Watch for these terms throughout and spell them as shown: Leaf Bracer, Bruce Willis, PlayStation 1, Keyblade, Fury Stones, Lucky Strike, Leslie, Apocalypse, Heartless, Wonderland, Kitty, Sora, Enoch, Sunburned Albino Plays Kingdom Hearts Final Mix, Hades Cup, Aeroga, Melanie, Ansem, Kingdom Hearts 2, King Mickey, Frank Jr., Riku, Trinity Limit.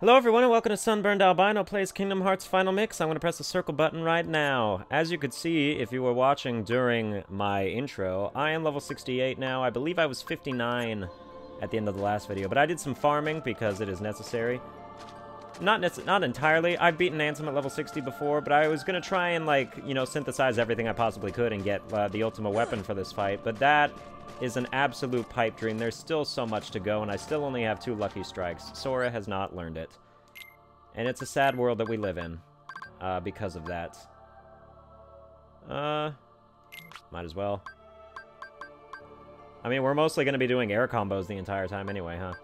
Hello everyone and welcome to Sunburned Albino Plays Kingdom Hearts Final Mix. I'm going to press the circle button right now. As you could see, if you were watching during my intro, I am level 68 now. I believe I was 59 at the end of the last video, but I did some farming because it is necessary. Not entirely. I've beaten Ansem at level 60 before, but I was going to try and, like, you know, synthesize everything I possibly could and get the ultimate weapon for this fight, but that is an absolute pipe dream. There's still so much to go, and I still only have 2 Lucky Strikes. Sora has not learned it. And it's a sad world that we live in because of that. Might as well. I mean, we're mostly going to be doing air combos the entire time anyway, huh?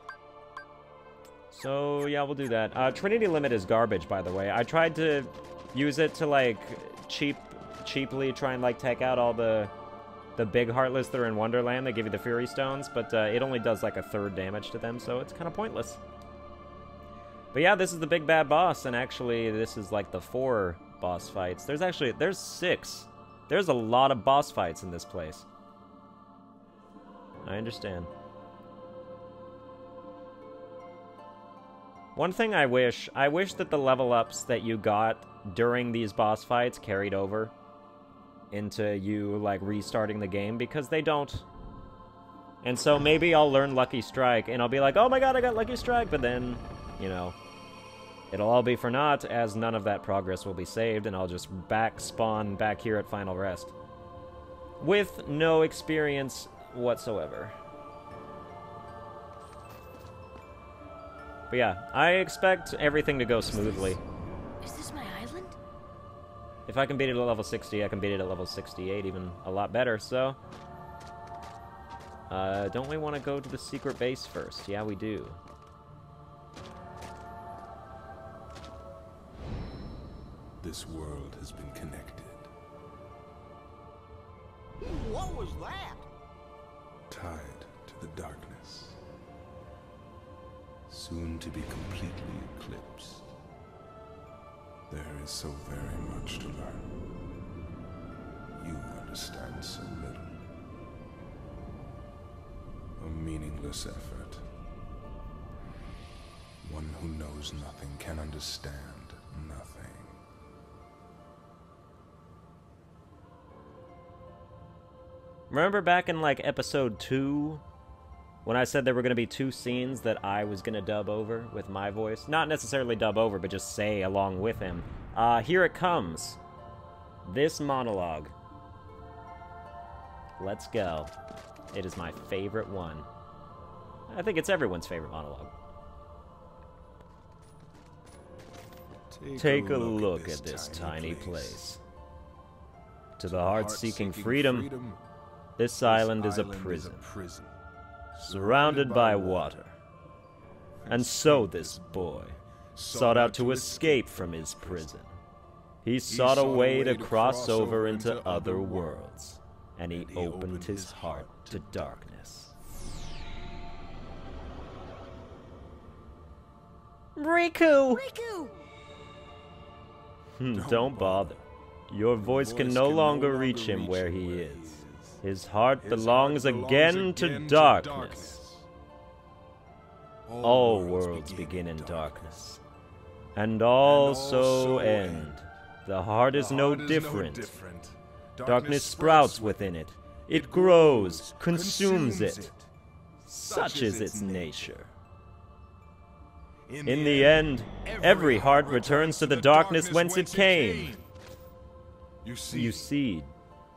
So, yeah, we'll do that. Trinity Limit is garbage, by the way. I tried to use it to, like, cheaply try and, like, take out all the big Heartless that are in Wonderland. They give you the Fury Stones, but it only does like a third damage to them, so it's kind of pointless. But yeah, this is the big bad boss, and actually this is like the 4 boss fights. There's 6. There's a lot of boss fights in this place. I understand. One thing I wish that the level ups that you got during these boss fights carried over into you, like, restarting the game, because they don't. And so maybe I'll learn Lucky Strike, and I'll be like, oh my god, I got Lucky Strike, but then, you know, it'll all be for naught, as none of that progress will be saved, and I'll just back-spawn back here at Final Rest. With no experience whatsoever. But yeah, I expect everything to go smoothly. Is this my island? If I can beat it at level 60, I can beat it at level 68, even a lot better, so... don't we want to go to the secret base first? Yeah, we do. This world has been connected. What was that? Tied to the darkness. Soon to be completely eclipsed. There is so very much to learn. You understand so little. A meaningless effort. One who knows nothing can understand nothing. Remember back in, like, episode 2? When I said there were going to be 2 scenes that I was going to dub over with my voice. Not necessarily dub over, but just say along with him. Here it comes. This monologue. Let's go. It is my favorite one. I think it's everyone's favorite monologue. Take a look at this tiny place. To the heart-seeking freedom, this island is a prison. Surrounded by water. And so this boy sought out to escape from his prison. He sought a way to cross over into other worlds, and he opened his heart to darkness. Riku! Riku! Don't bother. Your voice can no longer reach him where he is. His heart belongs again to darkness. All worlds begin in darkness. And all so end. The heart is no different. Darkness sprouts within it. It grows, consumes it. Such is its nature. In the end, every heart returns to the darkness whence it came. You see,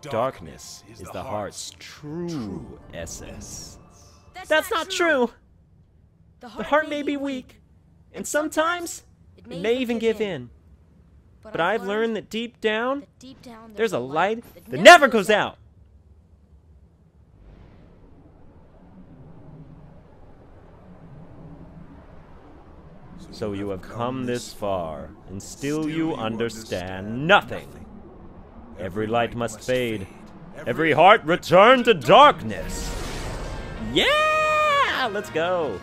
darkness is the heart's true essence. That's not true! The heart may be weak, and sometimes it may even give in. But I've learned that deep down there's a light that never goes out! So you have come this far, and still you understand nothing. Every light must fade. Every heart return to darkness. Yeah! Let's go.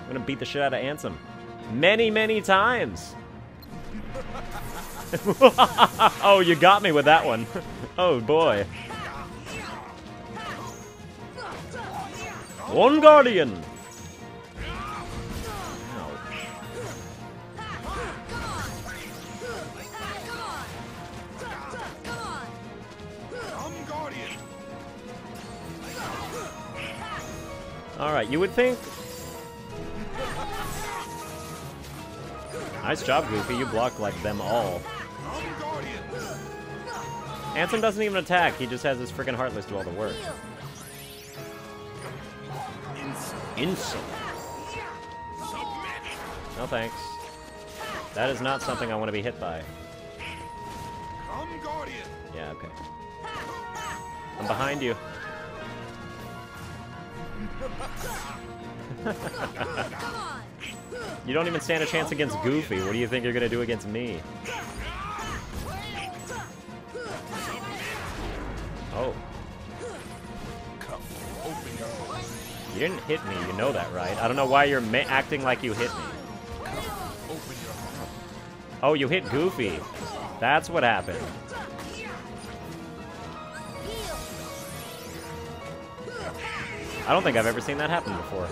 I'm gonna beat the shit out of Ansem. Many, many times. Oh, you got me with that one. Oh, boy. One Guardian. Ow. Alright, you would think... Nice job, Goofy. You blocked, like, them all. Ansem doesn't even attack. He just has his freaking Heartless do all the work. Insult. No thanks. That is not something I want to be hit by. Yeah, okay. I'm behind you. You don't even stand a chance against Goofy. What do you think you're gonna do against me? Oh. You didn't hit me, you know that, right? I don't know why you're acting like you hit me. Oh, you hit Goofy. That's what happened. I don't think I've ever seen that happen before.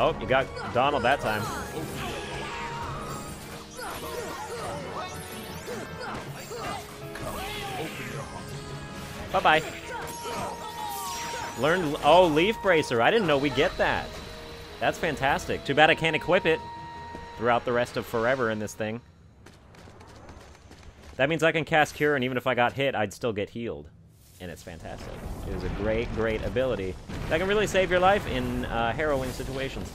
Oh, you got Donald that time. Bye-bye. Learned... Oh, Leaf Bracer. I didn't know we get that. That's fantastic. Too bad I can't equip it throughout the rest of forever in this thing. That means I can cast Cure, and even if I got hit, I'd still get healed. And it's fantastic. It is a great, great ability that can really save your life in harrowing situations.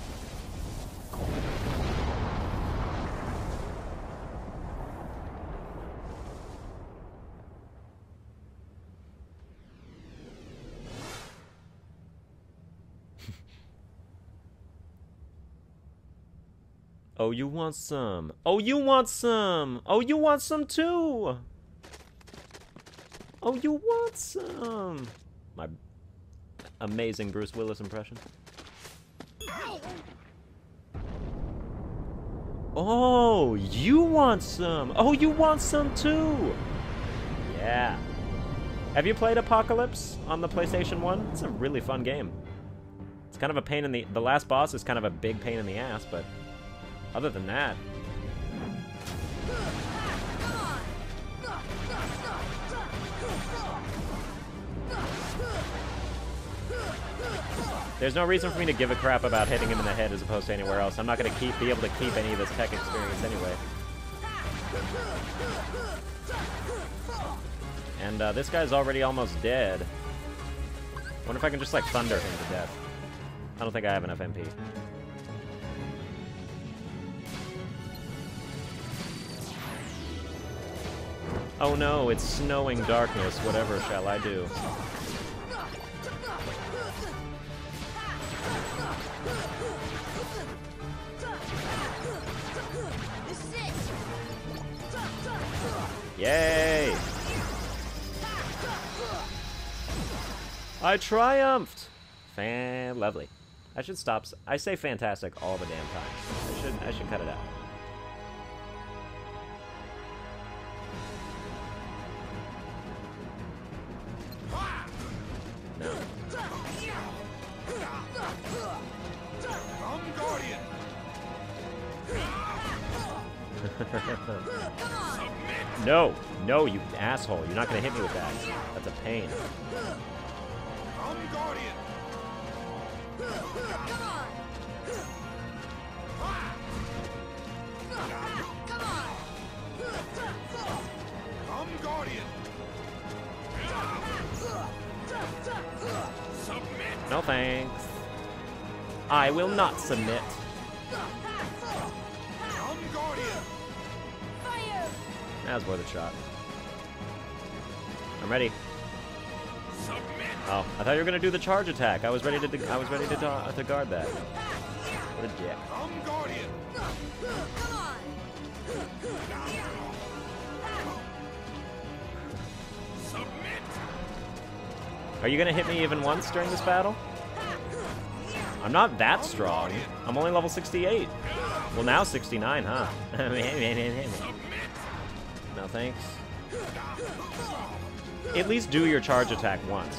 Oh, you want some. Oh, you want some. Oh, you want some too. Oh, you want some? My amazing Bruce Willis impression. Oh, you want some? Oh, you want some too? Yeah. Have you played Apocalypse on the PlayStation 1? It's a really fun game. It's kind of a pain in the... The last boss is kind of a big pain in the ass, but other than that... There's no reason for me to give a crap about hitting him in the head as opposed to anywhere else. I'm not going to be able to keep any of this tech experience anyway. And this guy's already almost dead. Wonder if I can just, like, thunder him to death. I don't think I have enough MP. Oh no, it's snowing darkness. Whatever shall I do? Yay! I triumphed! Lovely. I should stop. I say fantastic all the damn time. I should cut it out. No, no, you asshole. You're not going to hit me with that. That's a pain. No thanks. I will not submit. That was worth a shot. I'm ready. Oh, I thought you were gonna do the charge attack. I was ready to. I was ready to guard that. What a dick. Are you gonna hit me even once during this battle? I'm not that strong. I'm only level 68. Well, now 69, huh? No thanks. At least do your charge attack once.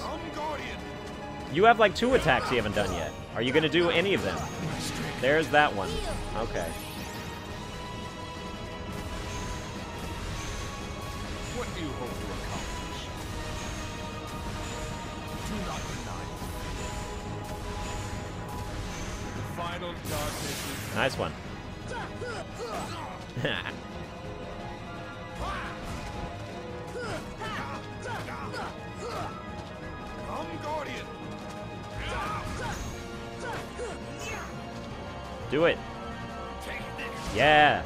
You have like 2 attacks you haven't done yet. Are you gonna do any of them? There's that one. Okay. What do you hope to accomplish? Do not deny. Nice one. Do it. Yeah.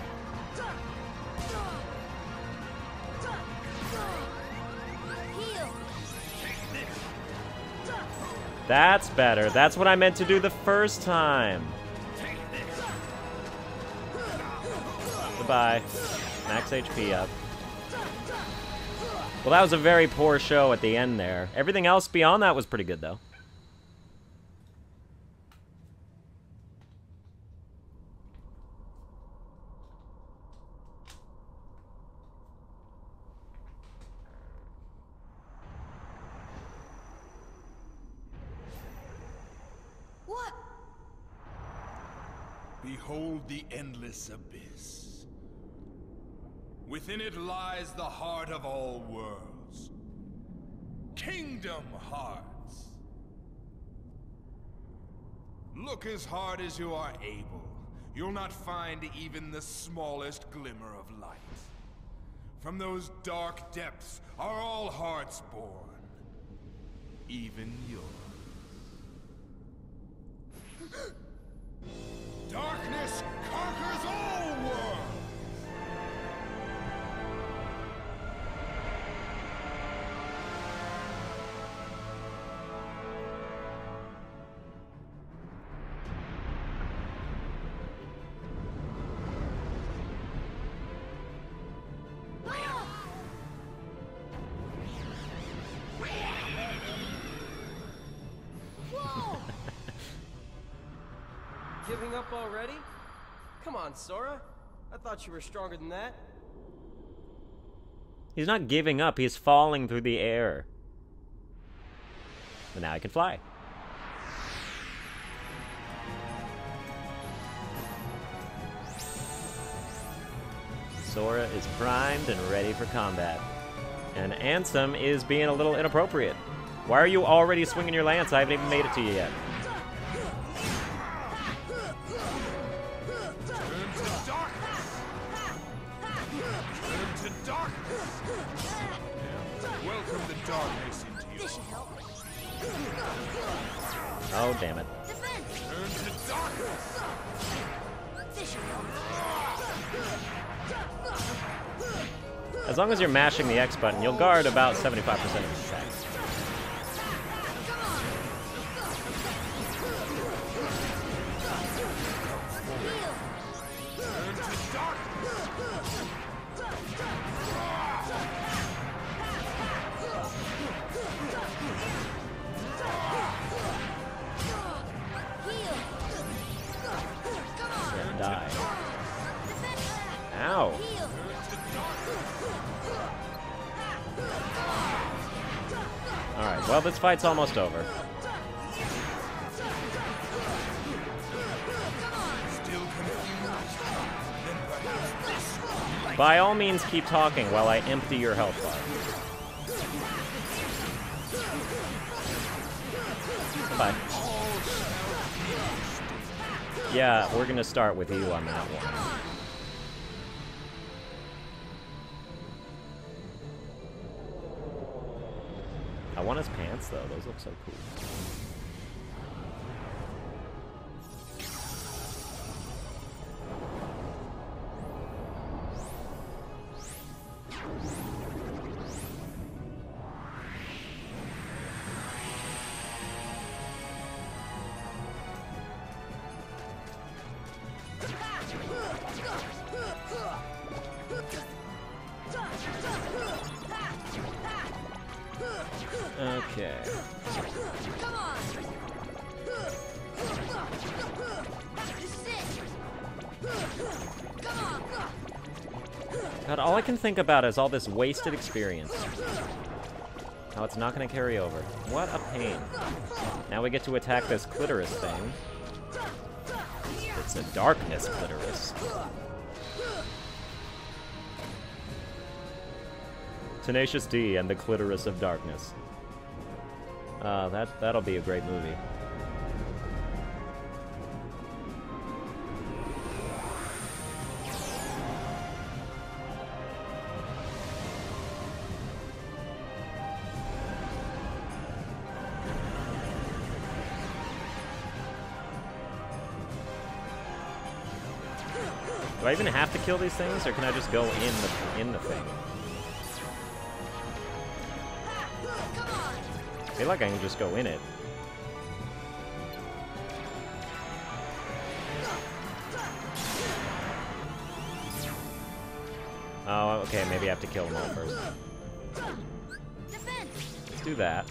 That's better. That's what I meant to do the first time. Goodbye. Max HP up. Well, that was a very poor show at the end there. Everything else beyond that was pretty good, though. Behold the endless abyss. Within it lies the heart of all worlds. Kingdom Hearts. Look as hard as you are able. You'll not find even the smallest glimmer of light. From those dark depths are all hearts born. Even yours. Darkness conquers all worlds. Whoa. Giving up already? Come on, Sora. I thought you were stronger than that. He's not giving up. He's falling through the air. But now I can fly. Sora is primed and ready for combat. And Ansem is being a little inappropriate. Why are you already swinging your lance? I haven't even made it to you yet. Oh, damn it. As long as you're mashing the X button, you'll guard about 75% of your attacks. Well, this fight's almost over. By all means, keep talking while I empty your health bar. Bye. Yeah, we're gonna start with you on that one. I want his pants, though. Those look so cool. God, all I can think about is all this wasted experience. How it's not going to carry over. What a pain. Now we get to attack this clitoris thing. It's a darkness clitoris. Tenacious D and the Clitoris of Darkness. That'll be a great movie. Do I even have to kill these things, or can I just go in the thing? I feel like I can just go in it. Oh, okay, maybe I have to kill them all first. Let's do that.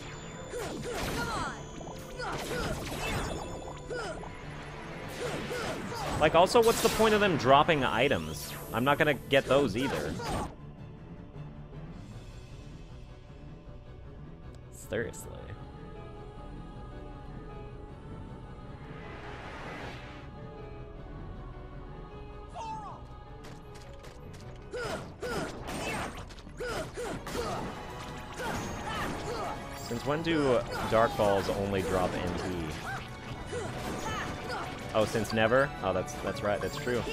Like, also, what's the point of them dropping items? I'm not gonna get those either. Seriously. Since when do Dark Balls only drop NP? Oh, since never? Oh, that's right, that's true.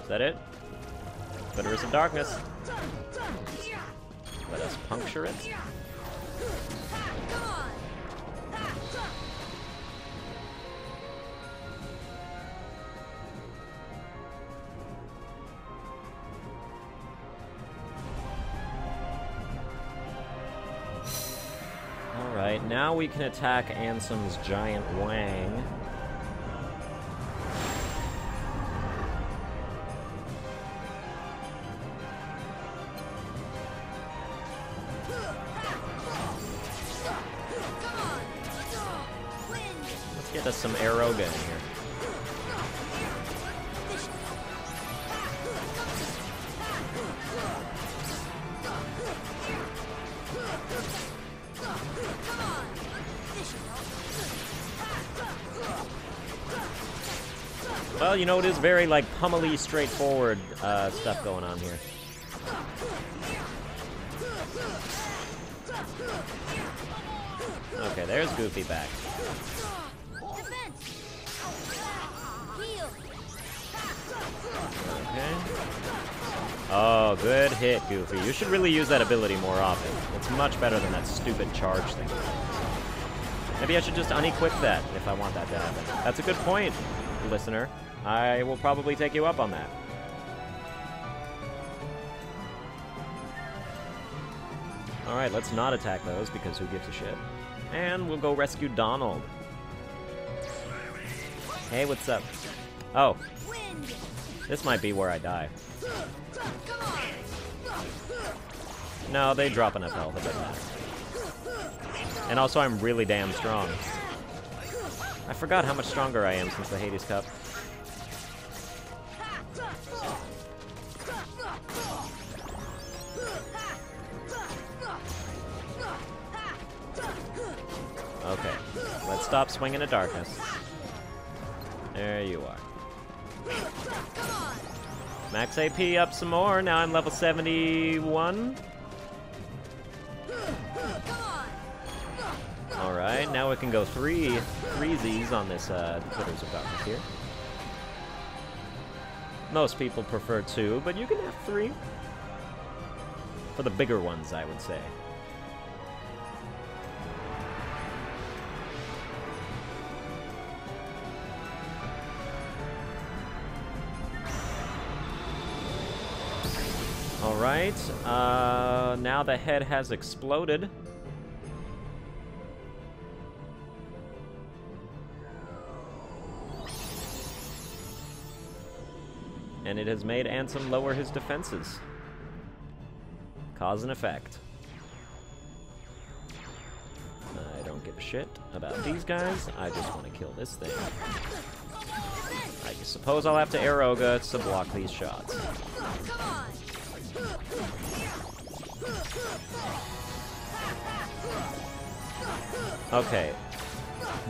Is that it? Federation of Darkness. Let us puncture it. All right, now we can attack Ansem's giant wang. That's some Aeroga in here. Well, you know, it is very, like, pummely, straightforward stuff going on here. Okay, there's Goofy back. Okay. Oh, good hit, Goofy. You should really use that ability more often. It's much better than that stupid charge thing. Maybe I should just unequip that if I want that to happen. That's a good point, listener. I will probably take you up on that. Alright, let's not attack those because who gives a shit. And we'll go rescue Donald. Hey, what's up? Oh. This might be where I die. No, they drop enough health, it doesn't matter. And also, I'm really damn strong. I forgot how much stronger I am since the Hades Cup. Okay, let's stop swinging at darkness. There you are. Max AP up some more. Now I'm level 71. All right, now we can go three Z's on this Twitters of Darkness here. Most people prefer two, but you can have three. For the bigger ones, I would say. Alright, now the head has exploded. And it has made Ansem lower his defenses. Cause and effect. I don't give a shit about these guys. I just want to kill this thing. I suppose I'll have to Aeroga to block these shots. Okay,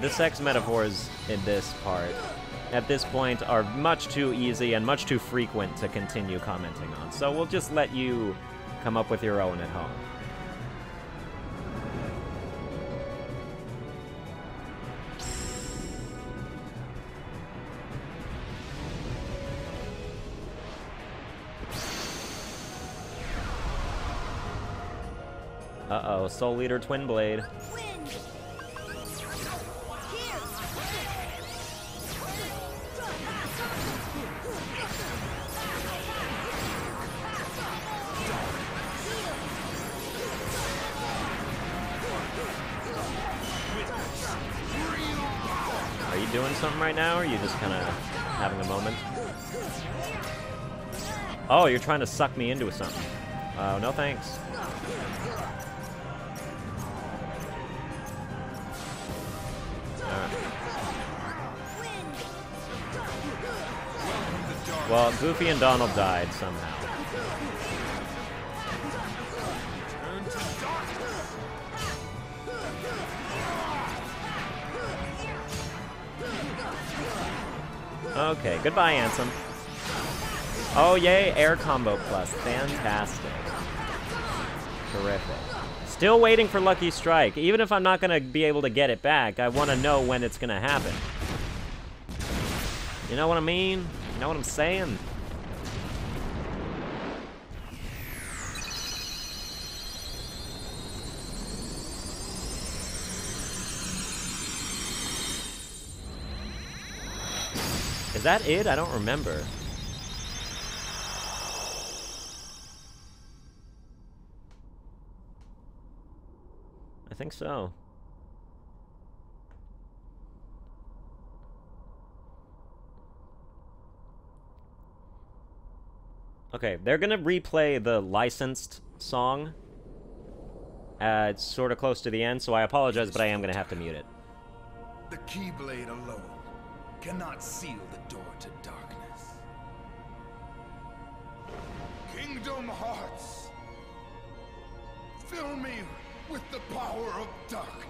the sex metaphors in this part, at this point, are much too easy and much too frequent to continue commenting on, so we'll just let you come up with your own at home. Uh-oh, Soul Leader Twin Blade. Are you doing something right now, or are you just kind of having a moment? Oh, you're trying to suck me into something. Oh, no thanks. Alright. Well, Goofy and Donald died somehow. Okay, goodbye, Ansem. Oh, yay, Air Combo Plus. Fantastic. Terrific. Still waiting for Lucky Strike. Even if I'm not going to be able to get it back, I want to know when it's going to happen. You know what I mean? You know what I'm saying? Is that it? I don't remember. I think so. Okay, they're gonna replay the licensed song. It's sort of close to the end, so I apologize, but I am gonna have to mute it. The Keyblade alone cannot seal the door to darkness. Kingdom Hearts, fill me with the power of darkness.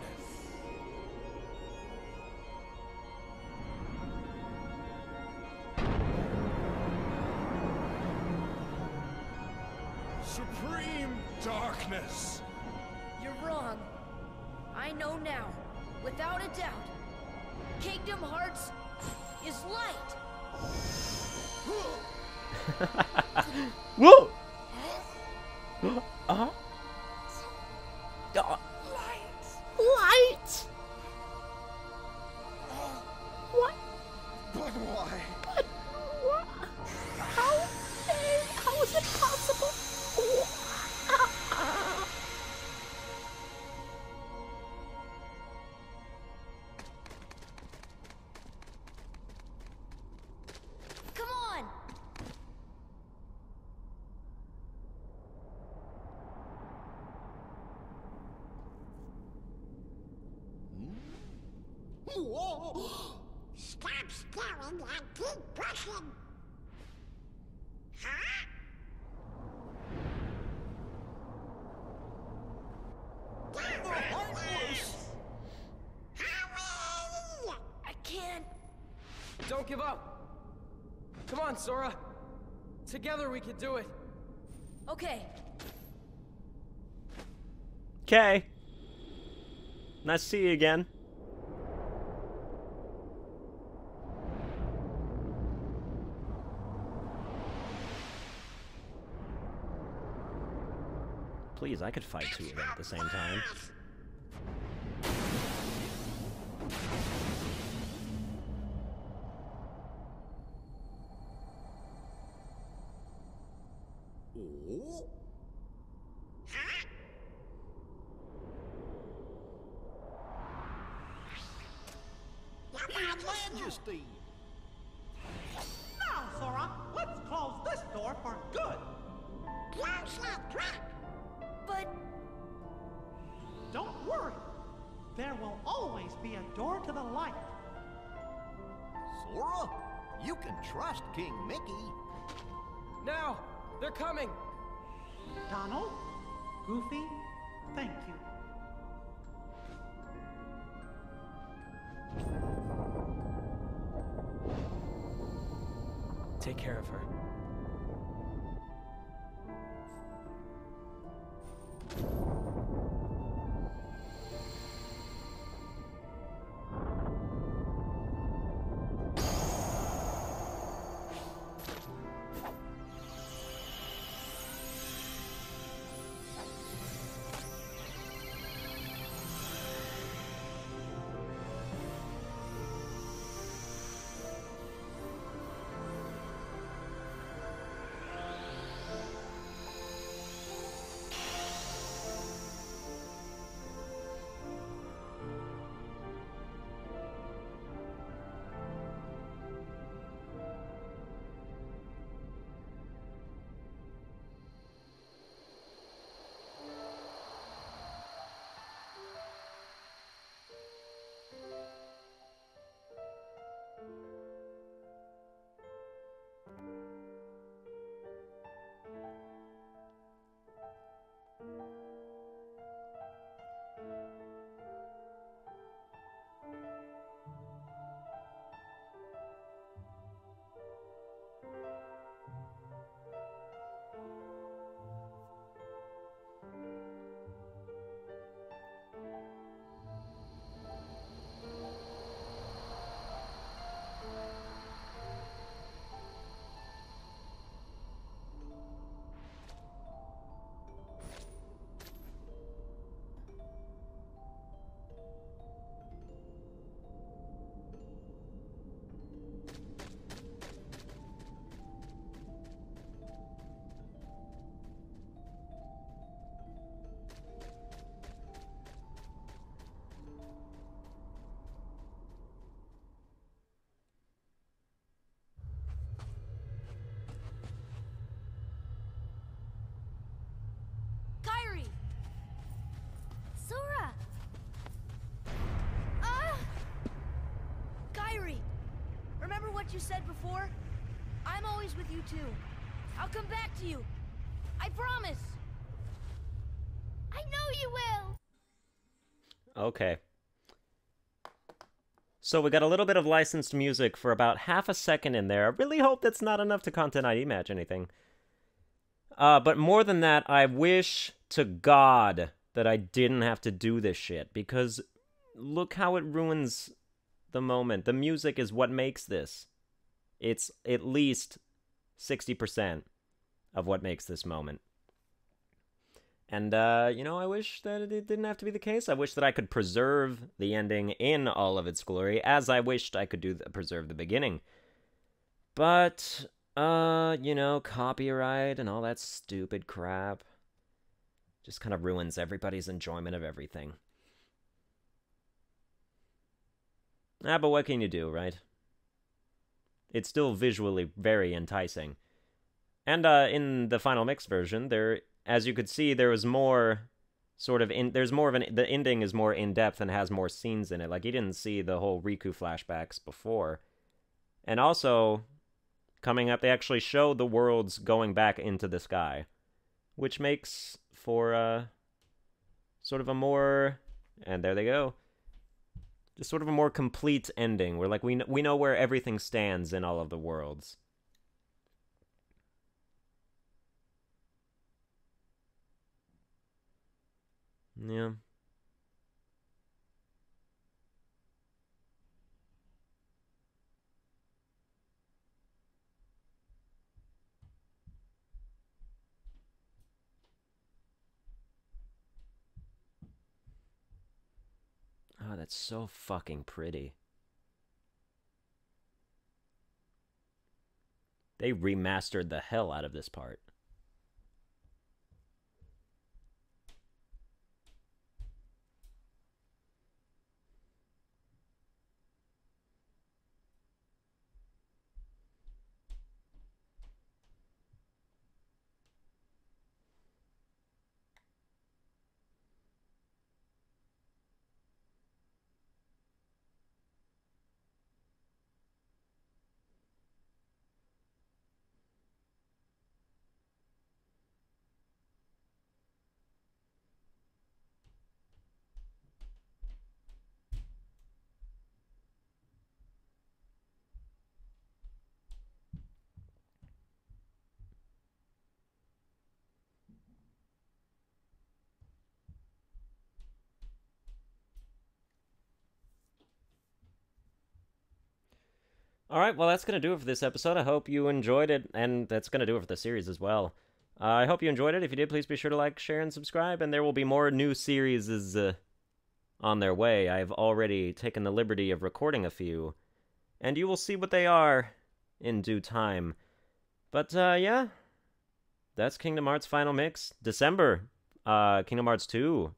Supreme darkness. You're wrong. I know now, without a doubt. Kingdom Hearts is light. Whoa. Uh-huh. Light. Light. What? But why? But what? How is it possible? Come on. Stop staring and keep pushing. Huh? I can't. Don't give up. Come on, Sora. Together we can do it. Okay. Okay. Nice to see you again. Please, I could fight two of them at the same time. Now, Sora, let's close this door for good. But don't worry, there will always be a door to the light. Sora, you can trust King Mickey. Now, they're coming. Donald, Goofy, thank you. Take care of her. what you said before? I'm always with you too. I'll come back to you. I promise. I know you will. Okay. So we got a little bit of licensed music for about half a second in there. I really hope that's not enough to content ID match anything. But more than that, I wish to God that I didn't have to do this shit, because look how it ruins the moment. The music is what makes this. It's at least 60% of what makes this moment. And, you know, I wish that it didn't have to be the case. I wish that I could preserve the ending in all of its glory, as I wished I could do preserve the beginning. But, you know, copyright and all that stupid crap just kind of ruins everybody's enjoyment of everything. Ah, but what can you do, right? It's still visually very enticing. And, in the Final Mix version, there... As you could see, there was more sort of the ending is more in depth and has more scenes in it. Like, you didn't see the whole Riku flashbacks before. And also, coming up, they actually show the worlds going back into the sky, which makes for sort of a more, and there they go, just sort of a more complete ending where, like, we know where everything stands in all of the worlds. Yeah. Oh, that's so fucking pretty. They remastered the hell out of this part. Alright, well, that's going to do it for this episode. I hope you enjoyed it, and that's going to do it for the series as well. I hope you enjoyed it. If you did, please be sure to like, share, and subscribe, and there will be more new series on their way. I've already taken the liberty of recording a few, and you will see what they are in due time. But, yeah, that's Kingdom Hearts Final Mix. December, Kingdom Hearts 2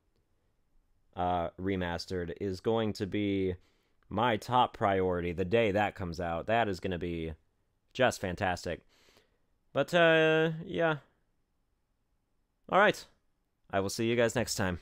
Remastered is going to be... my top priority the day that comes out. That is going to be just fantastic. But, yeah. All right. I will see you guys next time.